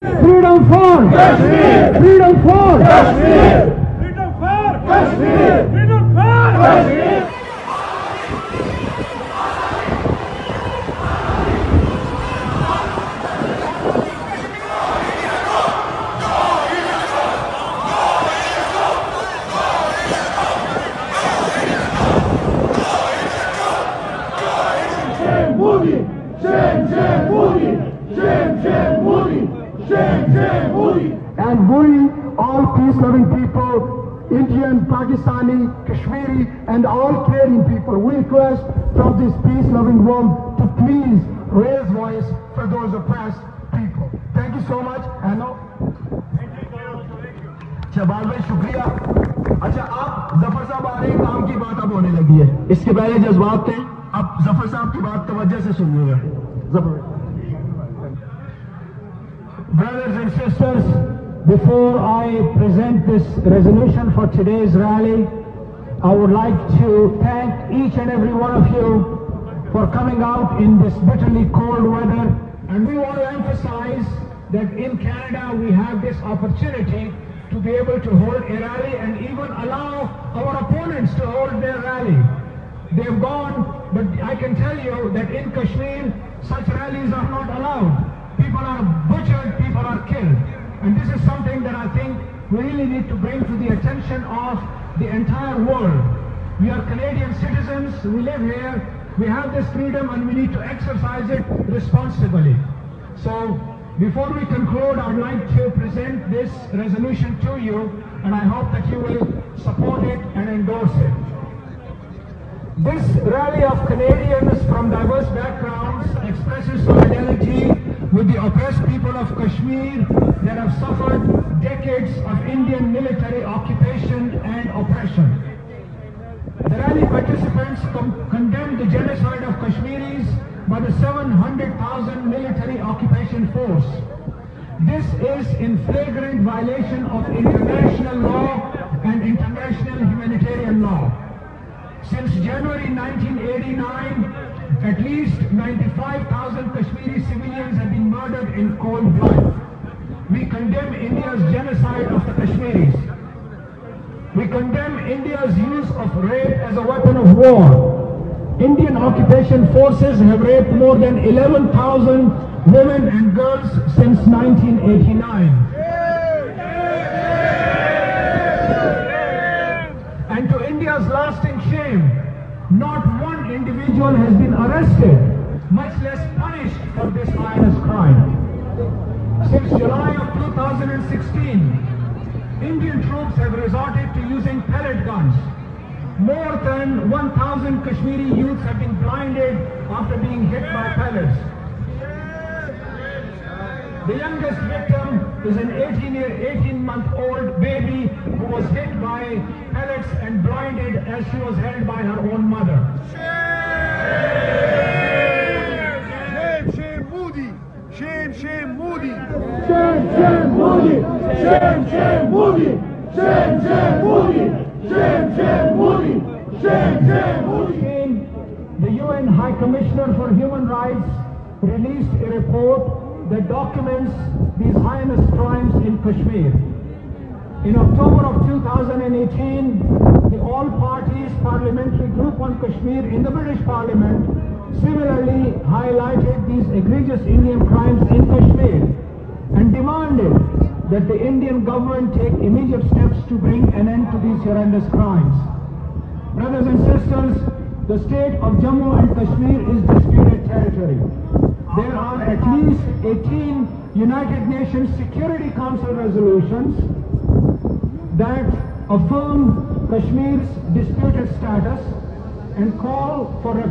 Freedom for Kashmir! Freedom for Kashmir! Freedom for Kashmir! Freedom for Kashmir! And we, all peace-loving people, Indian, Pakistani, Kashmiri, and all caring people, we request from this peace-loving world to please raise voice for those oppressed people. Thank you so much. And now, Chabard bhai, shukriya. अच्छा आप Zafar साहब आ रहे हैं, काम की बात अब होने लगी है. इसके पहले जज्बात थे, अब Zafar साहब की बात तवज्जो से सुनिएगा. Brothers and sisters. Before I present this resolution for today's rally, I would like to thank each and every one of you for coming out in this bitterly cold weather. And we want to emphasize that in Canada we have this opportunity to be able to hold a rally and even allow our opponents to hold their rally. They've gone, but I can tell you that in Kashmir such rallies are not allowed. People are butchered, people are killed. And this is something that I think we really need to bring to the attention of the entire world. We are Canadian citizens, we live here, we have this freedom and we need to exercise it responsibly. So before we conclude, I'd like to present this resolution to you and I hope that you will support it and endorse it. This rally of Canadians from diverse backgrounds expresses solidarity with the oppressed people of Kashmir that have suffered decades of Indian military occupation and oppression. The rally participants condemned the genocide of Kashmiris by the 700,000 military occupation force. This is in flagrant violation of international law and international humanitarian law. Since January 1989, at least 95,000 Kashmiri civilians have been murdered in cold blood. We condemn India's genocide of the Kashmiris. We condemn India's use of rape as a weapon of war. Indian occupation forces have raped more than 11,000 women and girls since 1989. And to India's lasting shame, not one individual has been arrested, much less punished for this heinous crime. Since July of 2016, Indian troops have resorted to using pellet guns. More than 1,000 Kashmiri youths have been blinded after being hit by pellets. The youngest victim is an 18-month-old baby who was hit by pellets and blinded as she was held by her own mother. Shame, shame, Modi! Shame, shame, Modi! Shame, shame, Modi! Shame, shame, Modi! Shame, shame, Modi! Shame, shame, Modi! Shame, shame, Modi! The UN High Commissioner for Human Rights released a report that documents these heinous crimes in Kashmir. In October of 2018, the All Parties Parliamentary Group on Kashmir in the British Parliament similarly highlighted these egregious Indian crimes in Kashmir and demanded that the Indian government take immediate steps to bring an end to these horrendous crimes. Brothers and sisters, the state of Jammu and Kashmir is disputed territory. There are at least 18 United Nations Security Council resolutions that affirm Kashmir's disputed status and call for a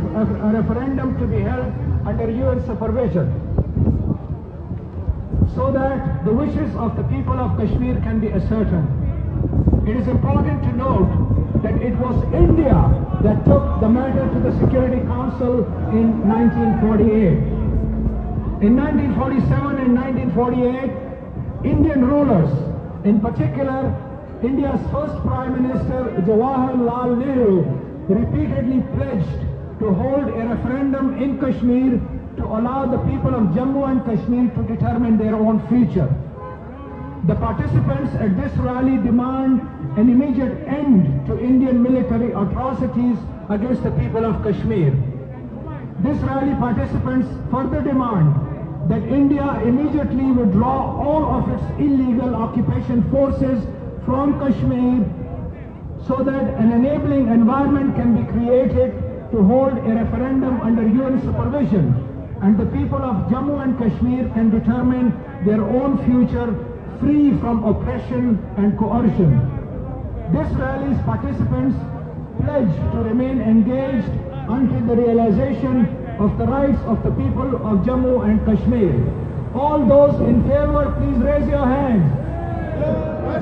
referendum to be held under UN supervision so that the wishes of the people of Kashmir can be ascertained. It is important to note that it was India that took the matter to the Security Council in 1948. In 1947 and 1948, Indian rulers, in particular India's first Prime Minister Jawaharlal Nehru, repeatedly pledged to hold a referendum in Kashmir to allow the people of Jammu and Kashmir to determine their own future. The participants at this rally demand an immediate end to Indian military atrocities against the people of Kashmir. This rally participants further demand that India immediately withdraw all of its illegal occupation forces from Kashmir so that an enabling environment can be created to hold a referendum under UN supervision, and the people of Jammu and Kashmir can determine their own future free from oppression and coercion. This rally's participants pledge to remain engaged until the realization of the rights of the people of Jammu and Kashmir. All those in favor, please raise your hands.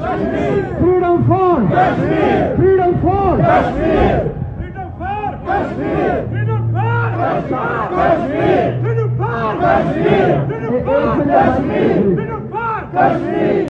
Kashmir! Freedom for Kashmir! Freedom for Kashmir! Freedom for Kashmir! Freedom for Kashmir! Freedom for Kashmir! Freedom for Kashmir! Freedom for Kashmir!